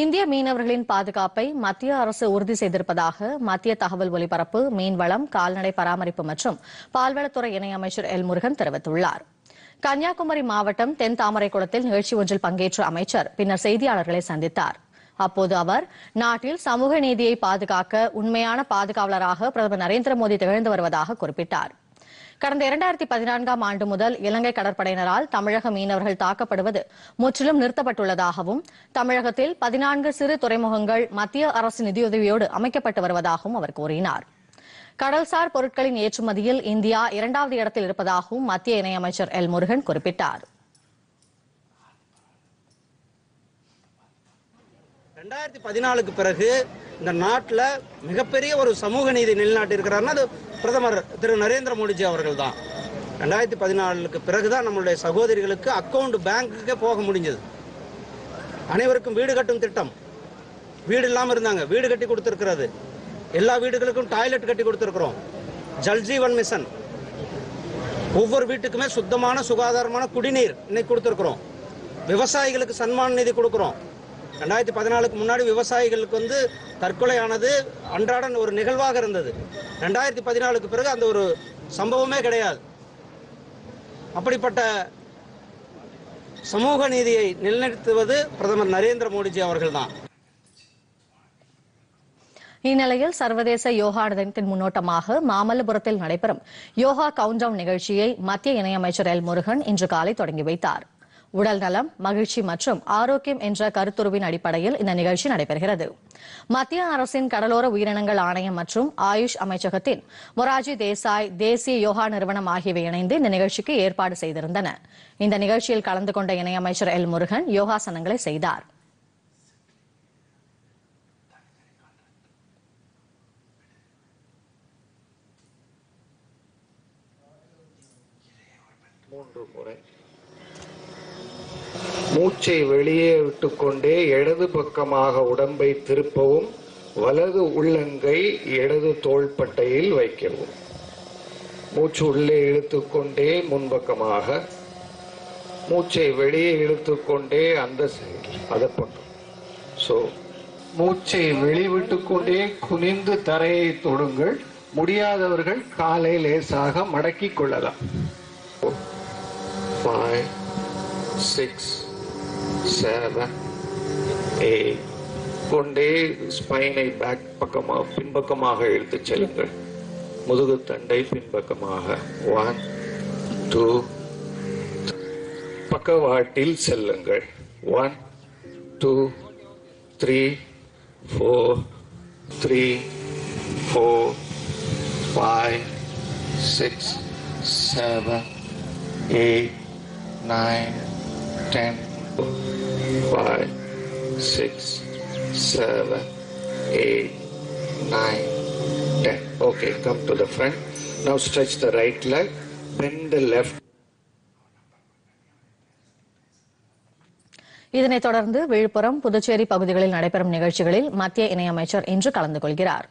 இந்திய மீனவர்களின் பாதுகாப்பை மத்திய அரசு உறுதி செய்திருப்பதாக மத்திய தகவல் ஒலிபரப்பு, மீன்வளம், கால்நடை பராமரிப்பு மற்றும் பால்வளத்துறை இணையமைச்சர் எல். முருகன் தெரிவித்துள்ளார். கன்னியாகுமரி மாவட்டம் தென் தாமரைக்குளத்தில் நிகழ்ச்சி ஒன்றில் பங்கேற்ற அமைச்சர் பின்னர் செய்தியாளர்களை சந்தித்தார். அப்போது அவர், நாட்டில் சமூக நீதியை பாதுகாக்க உண்மையான பாதுகாவலராக பிரதமர் நரேந்திர மோடி திகழ்ந்து வருவதாக குறிப்பிட்டார். கடந்த 2014 ஆண்டு முதல் இலங்கை கடற்படையினரால் தமிழக மீனவர்கள் தாக்கப்படுவது முற்றிலும் நிறுத்தப்பட்டுள்ளதாகவும், தமிழகத்தில் 14 சிறு துறைமுகங்கள் மத்திய அரசு நிதியுதவியோடு அமைக்கப்பட்டு வருவதாகவும் அவர் கூறினார். கடல்சார் பொருட்களின் ஏற்றுமதியில் இந்தியா 2வது இடத்தில் இருப்பதாகவும் மத்திய இணையமைச்சர் எல். முருகன் குறிப்பிட்டார். 2014க்கு பிறகு இந்த நாட்டில் மிகப்பெரிய ஒரு சமூக நீதி நிலைநாட்டி இருக்கிறாருன்னா அது பிரதமர் திரு நரேந்திர மோடிஜி அவர்கள் தான். 2014க்கு பிறகுதான் நம்மளுடைய சகோதரிகளுக்கு அக்கௌண்ட் பேங்க்குக்கே போக முடிஞ்சது. அனைவருக்கும் வீடு கட்டும் திட்டம், வீடு இல்லாமல் இருந்தாங்க, வீடு கட்டி கொடுத்துருக்கிறது. எல்லா வீடுகளுக்கும் டாய்லெட் கட்டி கொடுத்துருக்குறோம். ஜல்ஜீவன் மிஷன், ஒவ்வொரு வீட்டுக்குமே சுத்தமான சுகாதாரமான குடிநீர் இன்னைக்கு கொடுத்துருக்குறோம். விவசாயிகளுக்கு சன்மான நிதி கொடுக்குறோம். 2014க்கு முன்னாடி விவசாயிகளுக்கு வந்து தற்கொலையானது அன்றாடம் ஒரு நிகழ்வாக இருந்தது. 2014க்கு பிறகு அந்த ஒரு சம்பவமே கிடையாது. அப்படிப்பட்ட சமூக நீதியை நிலைநிறுத்துவது பிரதமர் நரேந்திர மோடிஜி அவர்கள் தான். இந்நிலையில் சர்வதேச யோகா தினத்தின் முன்னோட்டமாக மாமல்லபுரத்தில் நடைபெறும் யோகா கவுண்டவுன் நிகழ்ச்சியை மத்திய இணையமைச்சர் எல். முருகன் இன்று காலை தொடங்கி வைத்தார். உடல் நலம், மகிழ்ச்சி மற்றும் ஆரோக்கியம் என்ற கருத்துருவின் அடிப்படையில் இந்த நிகழ்ச்சி நடைபெறுகிறது. மத்திய அரசின் கடலோர உயிரினங்கள் ஆணையம் மற்றும் ஆயுஷ் அமைச்சகத்தின் மொராஜி தேசாய், தேசிய யோகா நிறுவனம் ஆகியவை இணைந்து இந்த நிகழ்ச்சிக்கு ஏற்பாடு செய்திருந்தன. இந்த நிகழ்ச்சியில் கலந்து கொண்ட இணையமைச்சர் எல். முருகன் யோகாசனங்களை செய்தார். மூச்சை வெளியே விட்டுக்கொண்டே இடது பக்கமாக உடம்பை திருப்பவும், வலது உள்ளங்கை இடது தோள்பட்டையில் வைக்கவும். மூச்சு உள்ளே இழுத்துக்கொண்டே முன்பக்கமாக, மூச்சை வெளியே இழுத்துக்கொண்டே அந்த சைடு அது பக்கம். ஸோ மூச்சை வெளிவிட்டுக்கொண்டே குனிந்து தரையை தொடுங்கள். முடியாதவர்கள் காலை லேசாக மடக்கி கொள்ளலாம். 5, 6, 7, 8 கொண்டே ஸ்பைனை பேக் பக்கமாக பின்பக்கமாக இழுத்து செல்லுங்கள். முதுகு தண்டை பின்பக்கமாக. 1, 2 பக்கவாட்டில் செல்லுங்கள். 1, 2, 3, 4, 5, 6, 7, 8, 9, 10. Okay, come to the front. Now stretch the right leg, bend the left. இதனைத் தொடர்ந்து விழுப்புரம், புதுச்சேரி பகுதிகளில் நடைபெறும் நிகழ்ச்சிகளில் மத்திய இணையமைச்சர் இன்று கலந்து கொள்கிறார்.